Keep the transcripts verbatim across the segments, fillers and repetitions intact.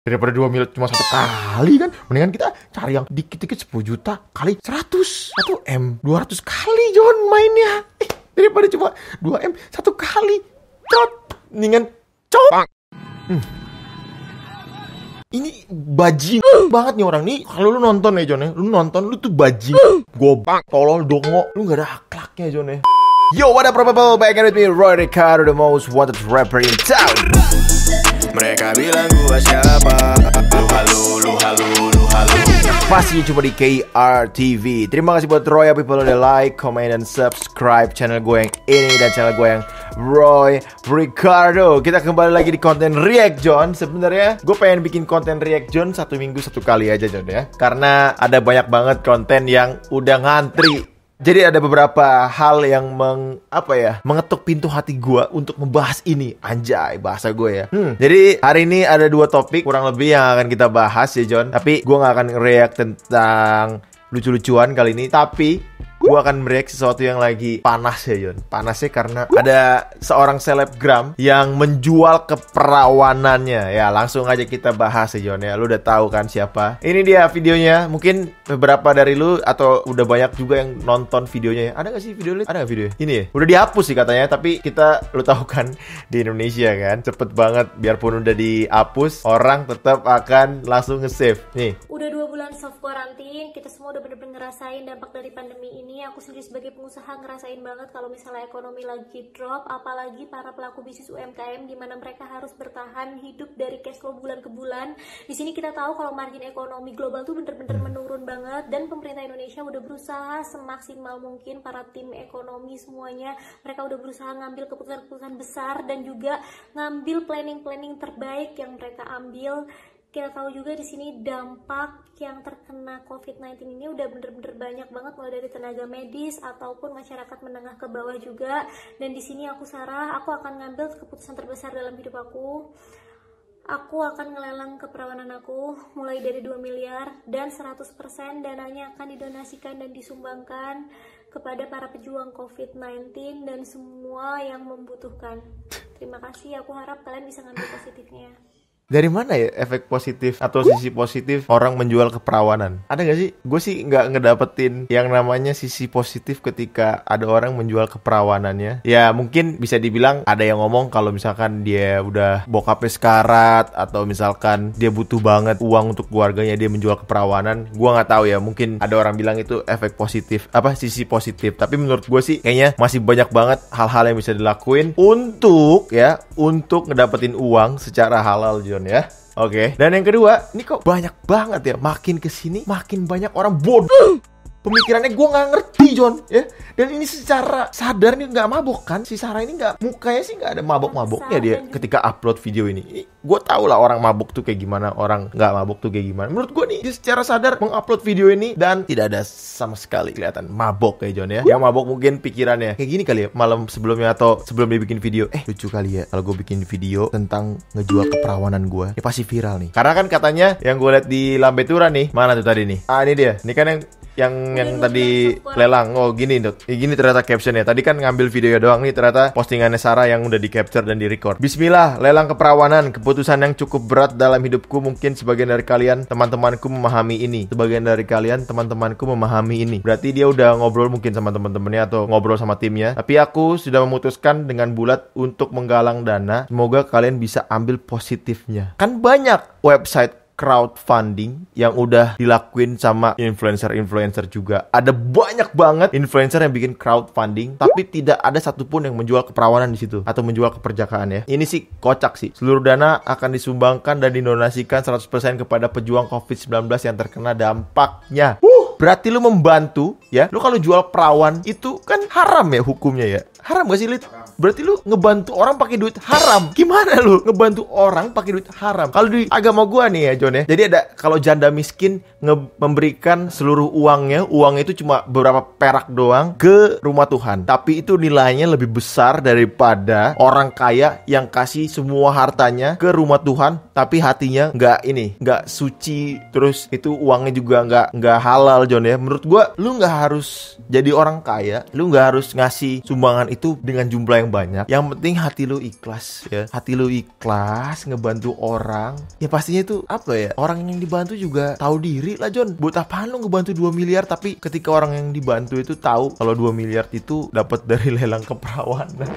Daripada dua miliar cuma satu kali kan, mendingan kita cari yang dikit-dikit sepuluh juta kali seratus, satu M, dua ratus kali John mainnya. Eh, daripada cuma dua M, satu kali. Cot, mendingan cot. Hmm. Ini bajing uh. banget nih orang nih. Kalau lu nonton ya John ya, lu nonton lu tuh bajing. Uh. Gobang, tolol, dongo, lu gak ada akhlaknya John ya. Yo, what up people, back again with me, Roy Ricardo, the most wanted rapper in town. Mereka bilang gua siapa? Lu halu, lu halu, lu halu. Masih cuma di K R T V. Terima kasih buat Roy, people udah like, comment, dan subscribe channel gue yang ini dan channel gue yang Roy Ricardo. Kita kembali lagi di konten React John. Sebenarnya gue pengen bikin konten React John satu minggu satu kali aja John ya, karena ada banyak banget konten yang udah ngantri. Jadi ada beberapa hal yang meng, apa ya, mengetuk pintu hati gue untuk membahas ini. Anjay, bahasa gue ya. Hmm, jadi hari ini ada dua topik kurang lebih yang akan kita bahas ya John. Tapi gue gak akan react tentang lucu-lucuan kali ini. Tapi gue akan mereaksi sesuatu yang lagi panas ya John. Panasnya karena ada seorang selebgram yang menjual keperawanannya. Ya langsung aja kita bahas ya John ya. Lu udah tahu kan siapa. Ini dia videonya. Mungkin beberapa dari lu atau udah banyak juga yang nonton videonya ya. Ada gak sih video lu? Ada gak videonya? Ini ya? Udah dihapus sih katanya. Tapi kita lu tahu kan di Indonesia kan cepet banget. Biarpun udah dihapus, orang tetap akan langsung nge-save. Nih. Udah dua bulan self quarantine. Kita semua udah bener-bener ngerasain dampak dari pandemi ini. Ini aku sendiri sebagai pengusaha ngerasain banget kalau misalnya ekonomi lagi drop, apalagi para pelaku bisnis U M K M di mana mereka harus bertahan hidup dari cash flow bulan ke bulan. Di sini kita tahu kalau margin ekonomi global tuh bener-bener menurun banget dan pemerintah Indonesia udah berusaha semaksimal mungkin, para tim ekonomi semuanya mereka udah berusaha ngambil keputusan-keputusan besar dan juga ngambil planning-planning terbaik yang mereka ambil. Kita tahu juga di sini dampak yang terkena covid sembilan belas ini udah bener-bener banyak banget, mulai dari tenaga medis ataupun masyarakat menengah ke bawah juga. Dan di sini aku Sarah, aku akan ngambil keputusan terbesar dalam hidup aku. Aku akan ngelelang keperawanan aku mulai dari dua miliar dan seratus persen dananya akan didonasikan dan disumbangkan kepada para pejuang covid sembilan belas dan semua yang membutuhkan. Terima kasih, aku harap kalian bisa ngambil positifnya. Dari mana ya efek positif atau sisi positif orang menjual keperawanan? Ada gak sih? Gue sih gak ngedapetin yang namanya sisi positif ketika ada orang menjual keperawanannya. Ya mungkin bisa dibilang ada yang ngomong kalau misalkan dia udah bokapnya sekarat, atau misalkan dia butuh banget uang untuk keluarganya, dia menjual keperawanan. Gue gak tahu ya, mungkin ada orang bilang itu efek positif, apa sisi positif. Tapi menurut gue sih kayaknya masih banyak banget hal-hal yang bisa dilakuin untuk ya, untuk ngedapetin uang secara halal John. Ya, oke. Okay. Dan yang kedua, ini kok banyak banget ya. Makin kesini, makin banyak orang bodoh. Pemikirannya gue nggak ngerti John, ya. Dan ini secara sadar nih nggak mabok kan? Si Sarah ini nggak, mukanya sih nggak ada mabok-maboknya dia ketika upload video ini. Gue tau lah orang mabok tuh kayak gimana, orang nggak mabok tuh kayak gimana. Menurut gue nih, dia secara sadar mengupload video ini dan tidak ada sama sekali kelihatan mabok kayak John ya. Yang mabok mungkin pikirannya kayak gini kali ya, malam sebelumnya atau sebelum dia bikin video. Eh lucu kali ya, kalau gue bikin video tentang ngejual keperawanan gue, ya pasti viral nih. Karena kan katanya yang gue liat di Lambe Turah nih, mana tuh tadi nih? Ah ini dia, ini kan yang yang yang tadi lelang. Oh gini dok, ya, gini ternyata captionnya. Tadi kan ngambil video doang nih, ternyata postingannya Sarah yang udah di capture dan di record. Bismillah, lelang keperawanan, keputusan yang cukup berat dalam hidupku. Mungkin sebagian dari kalian teman-temanku memahami ini. Sebagian dari kalian teman-temanku memahami ini. Berarti dia udah ngobrol mungkin sama teman-temannya atau ngobrol sama timnya. Tapi aku sudah memutuskan dengan bulat untuk menggalang dana. Semoga kalian bisa ambil positifnya. Kan banyak website crowdfunding yang udah dilakuin sama influencer-influencer juga. Ada banyak banget influencer yang bikin crowdfunding, tapi tidak ada satupun yang menjual keperawanan di situ atau menjual keperjakaan ya. Ini sih kocak sih. Seluruh dana akan disumbangkan dan didonasikan seratus persen kepada pejuang covid sembilan belas yang terkena dampaknya. Uh, berarti lu membantu ya. Lu kalau jual perawan itu kan haram ya hukumnya ya. Haram gak sih Lid? Berarti lu ngebantu orang pakai duit haram. Gimana lu ngebantu orang pakai duit haram? Kalau di agama gua nih ya John ya, jadi ada kalau janda miskin memberikan seluruh uangnya, uang itu cuma beberapa perak doang ke rumah Tuhan. Tapi itu nilainya lebih besar daripada orang kaya yang kasih semua hartanya ke rumah Tuhan, tapi hatinya nggak ini, nggak suci, terus itu uangnya juga nggak nggak halal John ya. Menurut gua lu nggak harus jadi orang kaya, lu nggak harus ngasih sumbangan itu dengan jumlah yang yang banyak. Yang penting hati lu ikhlas ya. Hati lu ikhlas ngebantu orang. Ya pastinya itu apa ya? Orang yang dibantu juga tahu diri lah, Jon. Buat apaan lu ngebantu dua miliar tapi ketika orang yang dibantu itu tahu kalau dua miliar itu dapat dari lelang keperawanan.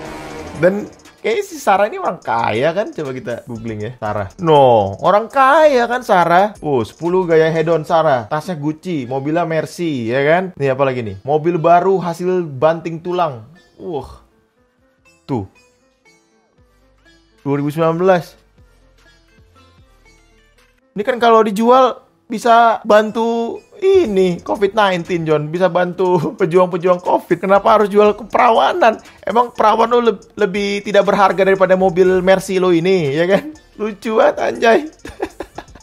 Dan kayaknya si Sarah ini orang kaya kan? Coba kita googling ya, Sarah. No, orang kaya kan Sarah? Oh, sepuluh gaya hedon Sarah. Tasnya Gucci, mobilnya Mercy, ya kan? Nih, apalagi nih? Mobil baru hasil banting tulang. Wah, uh, tuh. dua ribu sembilan belas. Ini kan kalau dijual bisa bantu ini covid sembilan belas, John. Bisa bantu pejuang-pejuang COVID. Kenapa harus jual keperawanan? Emang perawan lo le lebih tidak berharga daripada mobil Mercy lo ini, ya kan? Lucu banget, anjay.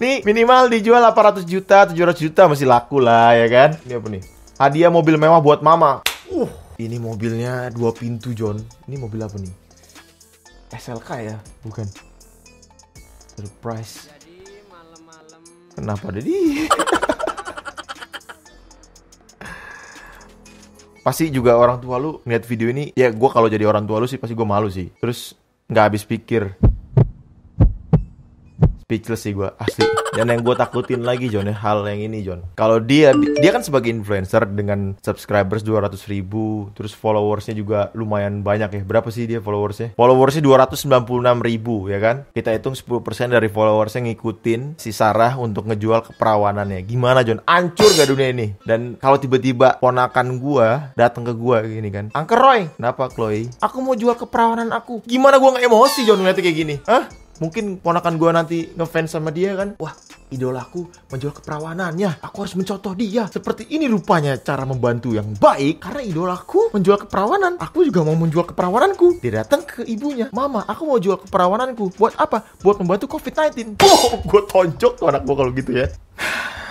Nih, minimal dijual delapan ratus juta, tujuh ratus juta masih laku lah, ya kan? Ini apa nih? Hadiah mobil mewah buat mama. Uh, ini mobilnya dua pintu, John. Ini mobil apa nih? S L K ya? Bukan. Surprise. Jadi, malam-malam... Kenapa ada di... Pasti juga orang tua lu ngeliat video ini, ya gue kalau jadi orang tua lu sih pasti gue malu sih. Terus nggak habis pikir. Speechless sih gue, asli. Dan yang gue takutin lagi, John, hal yang ini, John. Kalau dia, dia kan sebagai influencer dengan subscribers dua ratus ribu. Terus followersnya juga lumayan banyak ya. Berapa sih dia followersnya? Followersnya dua ratus sembilan puluh enam ribu, ya kan? Kita hitung sepuluh persen dari followersnya ngikutin si Sarah untuk ngejual keperawanannya. Gimana, John? Ancur gak dunia ini? Dan kalau tiba-tiba ponakan gue datang ke gue gini kan, Uncle Roy, kenapa Chloe? Aku mau jual keperawanan aku. Gimana gue gak emosi, John, ngeliatnya kayak gini? Hah? Mungkin ponakan gue nanti ngefans sama dia kan. Wah, idolaku menjual keperawanannya. Aku harus mencontoh dia. Seperti ini rupanya cara membantu yang baik. Karena idolaku menjual keperawanan, aku juga mau menjual keperawananku. Dia datang ke ibunya. Mama, aku mau jual keperawananku. Buat apa? Buat membantu covid sembilan belas. Oh, gue tonjok tuh anak gue kalau gitu ya.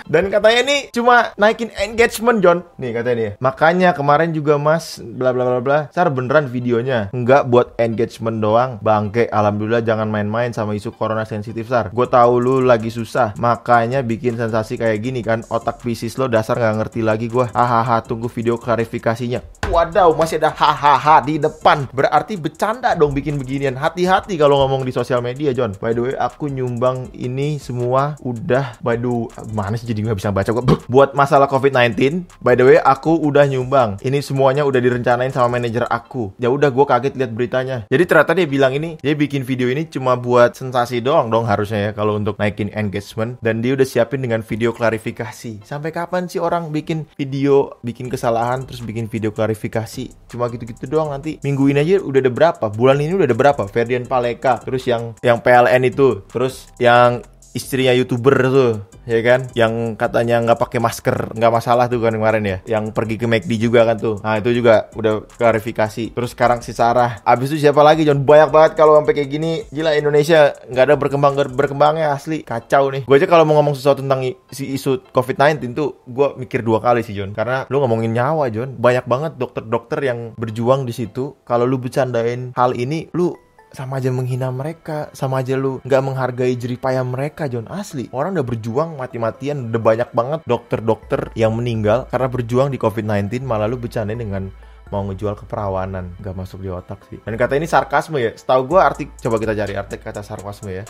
Dan katanya nih cuma naikin engagement, John. Nih katanya nih, makanya kemarin juga mas bla bla bla bla. Sar beneran videonya enggak buat engagement doang. Bangke, alhamdulillah jangan main-main sama isu corona sensitif, Sar. Gue tahu lu lagi susah, makanya bikin sensasi kayak gini kan. Otak fisik lo dasar nggak ngerti lagi gue. Hahaha, tunggu video klarifikasinya. Wadaw, masih ada hahaha di depan. Berarti bercanda dong bikin beginian. Hati-hati kalau ngomong di sosial media, John. By the way, aku nyumbang ini semua udah. By the mana sih jadi nggak bisa baca kok. Buat masalah covid sembilan belas, by the way, aku udah nyumbang. Ini semuanya udah direncanain sama manajer aku. Ya udah, gue kaget lihat beritanya. Jadi ternyata dia bilang ini, dia bikin video ini cuma buat sensasi doang dong harusnya ya, kalau untuk naikin engagement. Dan dia udah siapin dengan video klarifikasi. Sampai kapan sih orang bikin video, bikin kesalahan, terus bikin video klarifikasi? Cuma gitu-gitu doang nanti. Minggu ini aja udah ada berapa? Bulan ini udah ada berapa? Ferdian Paleka, terus yang yang P L N itu, terus yang istrinya YouTuber tuh, ya kan? Yang katanya nggak pakai masker, nggak masalah tuh kan kemarin ya. Yang pergi ke McD juga kan tuh. Nah, itu juga udah klarifikasi. Terus sekarang si Sarah. Abis itu siapa lagi, John? Banyak banget kalau sampai kayak gini. Gila, Indonesia nggak ada berkembang-berkembangnya asli. Kacau nih. Gue aja kalau mau ngomong sesuatu tentang si isu covid sembilan belas tuh, gue mikir dua kali sih, John. Karena lu ngomongin nyawa, John. Banyak banget dokter-dokter yang berjuang di situ. Kalau lu bercandain hal ini, lu sama aja menghina mereka. Sama aja lu nggak menghargai jerih payah mereka, John. Asli, orang udah berjuang mati-matian. Udah banyak banget dokter-dokter yang meninggal karena berjuang di covid sembilan belas. Malah lu bercandain dengan mau ngejual keperawanan. Nggak masuk di otak sih. Dan kata ini sarkasme ya. Setahu gue arti, coba kita cari arti kata sarkasme ya.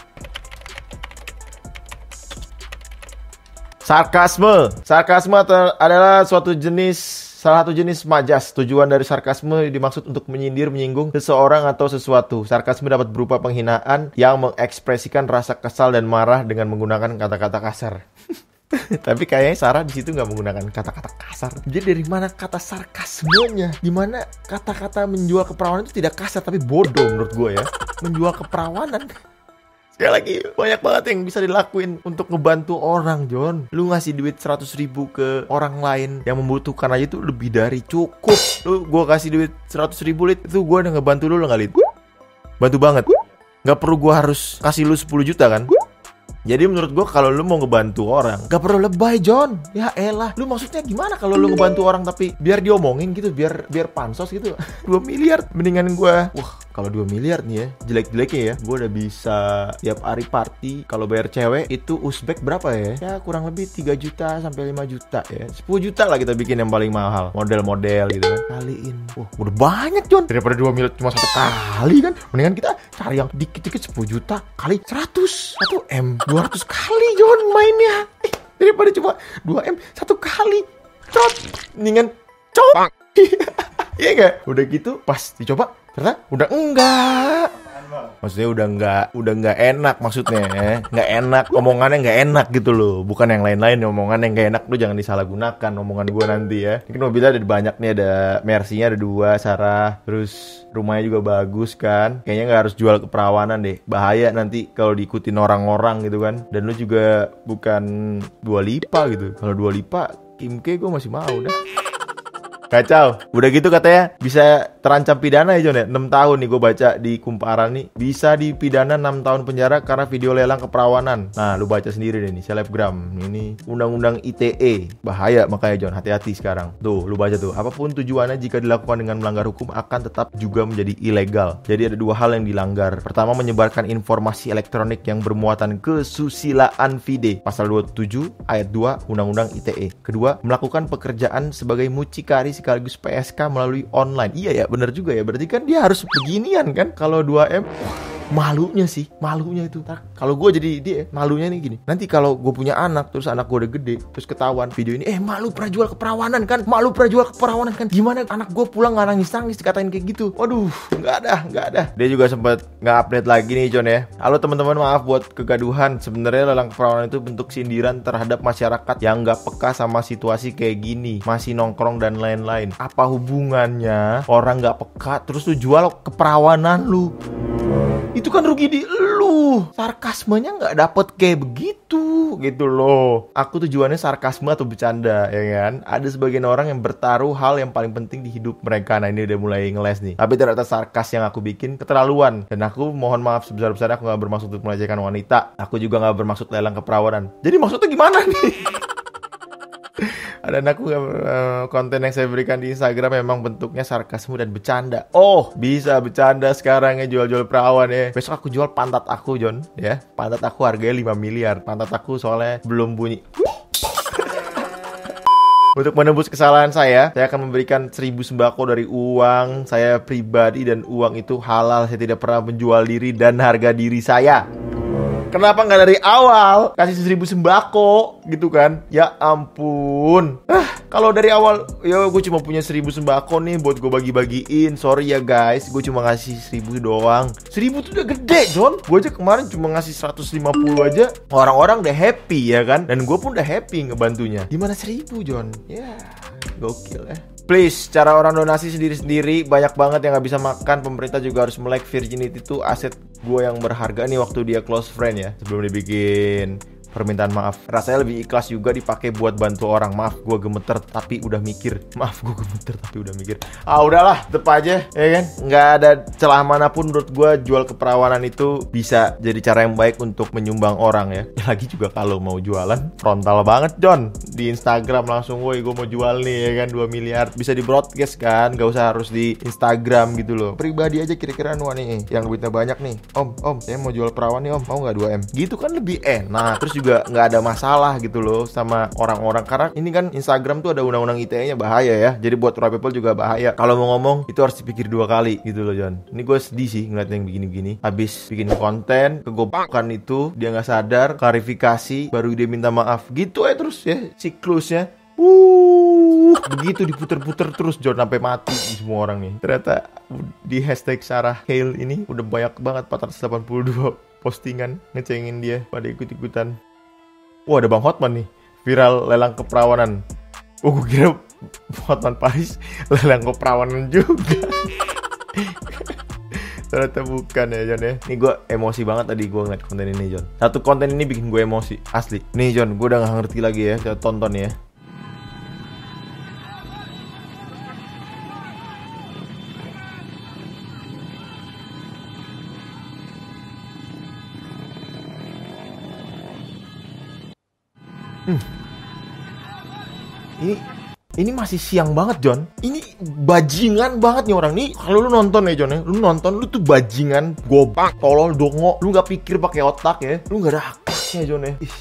Sarkasme. Sarkasme adalah suatu jenis, salah satu jenis majas. Tujuan dari sarkasme dimaksud untuk menyindir, menyinggung seseorang atau sesuatu. Sarkasme dapat berupa penghinaan yang mengekspresikan rasa kesal dan marah dengan menggunakan kata-kata kasar. Tapi kayaknya Sarah di situ nggak menggunakan kata-kata kasar. Jadi dari mana kata sarkasmenya? Dimana kata-kata menjual keperawanan itu tidak kasar tapi bodoh menurut gue ya. Menjual keperawanan. Sekali lagi, banyak banget yang bisa dilakuin untuk ngebantu orang, John. Lu ngasih duit seratus ribu ke orang lain yang membutuhkan aja itu lebih dari cukup. Lu gue kasih duit seratus ribu, Lid, itu gue udah ngebantu lu lo nggak, Lid? Bantu banget. Nggak perlu gue harus kasih lu sepuluh juta kan? Jadi menurut gue kalau lu mau ngebantu orang, nggak perlu lebay, John. Ya elah, lu maksudnya gimana kalau lu ngebantu orang tapi biar diomongin gitu, biar biar pansos gitu. dua miliar, mendingan gue. Wah, kalau dua miliar nih ya, jelek-jeleknya ya, gue udah bisa tiap hari party. Kalau bayar cewek itu Uzbek berapa ya? Ya kurang lebih tiga juta sampai lima juta ya, sepuluh juta lah kita bikin yang paling mahal, model-model gitu kan, kaliin. Wah, wow, udah banyak John, daripada dua miliar cuma satu kali kan, mendingan kita cari yang dikit-dikit. Sepuluh juta kali seratus, satu M, dua ratus kali John mainnya, eh, daripada cuma dua M satu kali, cot, mendingan cot. Iya gak? Udah gitu pas dicoba ternyata udah enggak, maksudnya udah enggak, udah enggak enak, maksudnya enggak enak, omongannya enggak enak gitu loh, bukan yang lain-lain, omongannya enggak enak tuh jangan disalahgunakan omongan gue nanti ya. Mungkin mobilnya ada banyak nih, ada Mercy-nya ada dua, Sarah, terus rumahnya juga bagus kan, kayaknya nggak harus jual ke perawanan deh, bahaya nanti kalau diikutin orang-orang gitu kan. Dan lu juga bukan Dua Lipa gitu, kalau Dua Lipa Kim K gue masih mau dah. Kacau. Udah gitu katanya bisa terancam pidana ya John ya, enam tahun nih gue baca di Kumparan nih, bisa dipidana enam tahun penjara karena video lelang keperawanan. Nah lu baca sendiri deh nih, selebgram ini Undang-undang I T E, bahaya, makanya John hati-hati sekarang. Tuh lu baca tuh, apapun tujuannya jika dilakukan dengan melanggar hukum akan tetap juga menjadi ilegal. Jadi ada dua hal yang dilanggar. Pertama, menyebarkan informasi elektronik yang bermuatan kesusilaan vide, pasal dua puluh tujuh ayat dua Undang-undang I T E. Kedua, melakukan pekerjaan sebagai mucikari sekaligus P S K melalui online. Iya ya, bener juga ya. Berarti kan dia harus beginian kan. Kalau dua M, wah, malunya sih, malunya itu. Kalau gue jadi dia, malunya nih gini, nanti kalau gue punya anak, terus anak gue udah gede, terus ketahuan video ini, eh malu pernah jual keperawanan kan, malu pernah jual keperawanan kan, gimana anak gue pulang gak nangis-nangis dikatain kayak gitu. Waduh, gak ada, gak ada. Dia juga sempet gak update lagi nih John ya. Halo teman-teman, maaf buat kegaduhan. Sebenarnya lelang keperawanan itu bentuk sindiran terhadap masyarakat yang gak peka sama situasi kayak gini, masih nongkrong dan lain-lain. Apa hubungannya orang gak peka terus lu jual keperawanan lu? Itu kan rugi di lu. Sarkasmenya nggak dapet kayak begitu gitu loh. Aku tujuannya sarkasme atau bercanda ya kan. Ada sebagian orang yang bertaruh hal yang paling penting di hidup mereka. Nah ini udah mulai ngeles nih. Tapi ternyata sarkas yang aku bikin keterlaluan. Dan aku mohon maaf sebesar-besarnya, aku nggak bermaksud untuk melecehkan wanita. Aku juga nggak bermaksud lelang keperawanan. Jadi maksudnya gimana nih? Ada anakku, uh, konten yang saya berikan di Instagram memang bentuknya sarkasme dan bercanda. Oh, bisa bercanda sekarang ya, jual-jual perawan ya. Besok aku jual pantat aku, John, ya. Pantat aku harganya lima miliar. Pantat aku soalnya belum bunyi. Untuk menembus kesalahan saya, saya akan memberikan seribu sembako dari uang saya pribadi, dan uang itu halal. Saya tidak pernah menjual diri dan harga diri saya. Kenapa nggak dari awal kasih seribu sembako gitu kan? Ya ampun. Ah, kalau dari awal, yo gue cuma punya seribu sembako nih buat gue bagi-bagiin. Sorry ya guys, gue cuma ngasih seribu doang. Seribu tuh udah gede John. Gue aja kemarin cuma ngasih seratus lima puluh aja, orang-orang udah happy ya kan? Dan gue pun udah happy ngebantunya. Gimana seribu John? Ya, gokil ya. Please, cara orang donasi sendiri-sendiri, banyak banget yang gak bisa makan. Pemerintah juga harus melek virginity itu aset gue yang berharga nih waktu dia close friend ya. Sebelum dibikin permintaan maaf, rasanya lebih ikhlas juga dipakai buat bantu orang. Maaf gue gemeter tapi udah mikir. Maaf gue gemeter tapi udah mikir. Ah udahlah, tetep aja ya kan, nggak ada celah manapun menurut gue. Jual keperawanan itu bisa jadi cara yang baik untuk menyumbang orang ya. Lagi juga kalau mau jualan frontal banget John, di Instagram langsung, woi gue mau jual nih ya kan, dua miliar. Bisa di broadcast kan, gak usah harus di Instagram gitu loh. Pribadi aja kira-kira, wah nih yang duitnya banyak nih, om, om saya mau jual perawan nih om, mau nggak dua M gitu kan, lebih enak. Terus juga nggak ada masalah gitu loh sama orang-orang, karena ini kan Instagram tuh ada undang-undang I T E-nya, bahaya ya. Jadi buat raw people juga bahaya. Kalau mau ngomong itu harus dipikir dua kali gitu loh John. Ini gue sedih sih ngeliat yang begini-begini. Habis bikin konten kegopakan itu, dia nggak sadar, klarifikasi, baru dia minta maaf gitu ya. Terus ya siklusnya Uh, begitu diputer-puter terus John, sampai mati semua orang nih. Ternyata di hashtag Sarah Hale ini udah banyak banget empat ratus delapan puluh dua postingan ngecengin dia, pada ikut-ikutan. Wah ada Bang Hotman nih, viral lelang keperawanan. Oh gue kira Hotman Paris lelang keperawanan juga. Ternyata bukan ya John ya. Ini gue emosi banget tadi gue ngeliat konten ini John. Satu konten ini bikin gue emosi asli. Nih John, gue udah gak ngerti lagi ya, kita tonton ya. Hmm. Ini Ini masih siang banget, John. Ini bajingan banget nih orang nih. Kalau lu nonton ya, John ya, lu nonton, lu tuh bajingan, gobak, tolol, dongo. Lu nggak pikir pakai otak ya. Lu nggak ada akusnya, John ya. Ih,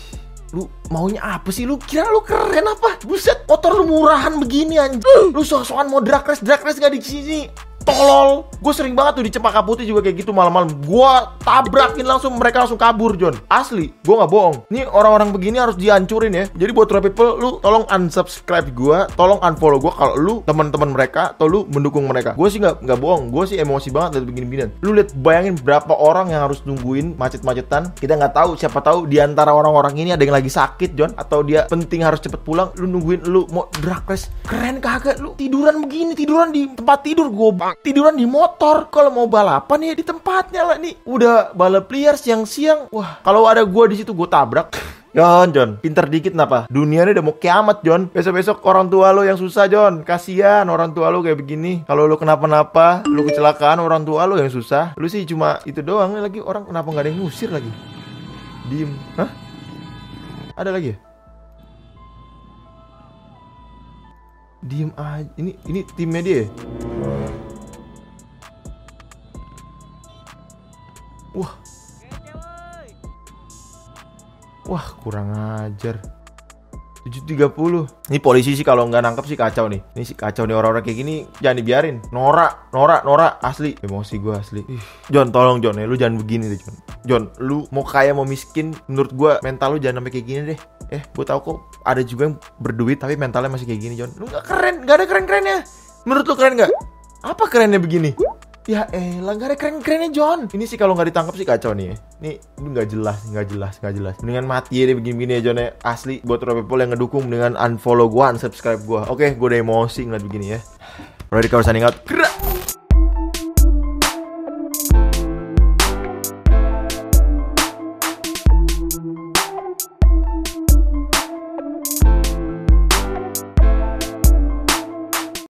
lu maunya apa sih? Lu kira lu keren apa? Buset, motor lu murahan begini anjir. Lu sok-sokan mau drag race, drag race gak di sini. Tolol, gue sering banget tuh di Cepaka Putih juga kayak gitu malam-malam. Gue tabrakin langsung, mereka langsung kabur, John. Asli, gue nggak bohong. Ini orang-orang begini harus dihancurin ya. Jadi buat Roy People, lu tolong unsubscribe gue, tolong unfollow gue kalau lu teman-teman mereka atau lu mendukung mereka. Gue sih nggak nggak bohong, gue sih emosi banget dari begini-beginian. Lu lihat, bayangin berapa orang yang harus nungguin macet-macetan. Kita nggak tahu, siapa tahu di antara orang-orang ini ada yang lagi sakit, John, atau dia penting harus cepet pulang. Lu nungguin, lu mau drag race, keren kagak? Lu tiduran begini, tiduran di tempat tidur, gobang. Tiduran di motor. Kalau mau balapan ya di tempatnya lah nih. Udah balap liar siang-siang. Wah, kalau ada gua di situ gua tabrak. John, John, pinter dikit napa? Dunianya udah mau kiamat, John. Besok-besok orang tua lo yang susah, John. Kasihan orang tua lo kayak begini. Kalau lo kenapa-napa, lo kecelakaan, orang tua lo yang susah. Lo sih cuma itu doang. Lagi orang kenapa nggak ada yang ngusir lagi? Diem. Hah? Ada lagi ya? Diem aja. Ini, ini timnya dia ya? Wah, wah kurang ajar. tujuh tiga puluh. Ini polisi sih kalau nggak nangkep sih kacau nih. Ini sih kacau nih, orang-orang kayak gini jangan dibiarin. Norak, norak, norak asli. Emosi gue asli. Ih. John, tolong John ya, lu jangan begini deh John. John, lu mau kaya mau miskin, menurut gue mental lu jangan sampai kayak gini deh. Eh, gue tau kok ada juga yang berduit tapi mentalnya masih kayak gini, John. Lu nggak keren, nggak ada keren-kerennya. Menurut lu keren nggak? Apa kerennya begini? Ya elah, gak ada keren-kerennya, John. Ini sih kalau nggak ditangkap sih kacau nih. Ini nggak jelas, nggak jelas, nggak jelas. Mendingan mati ya deh begini-begini ya, John ya. Asli, buat Roy People yang ngedukung, mendingan unfollow gue, unsubscribe gue. Oke, gue udah emosi ngeliat begini ya. Roy Ricardo signing out.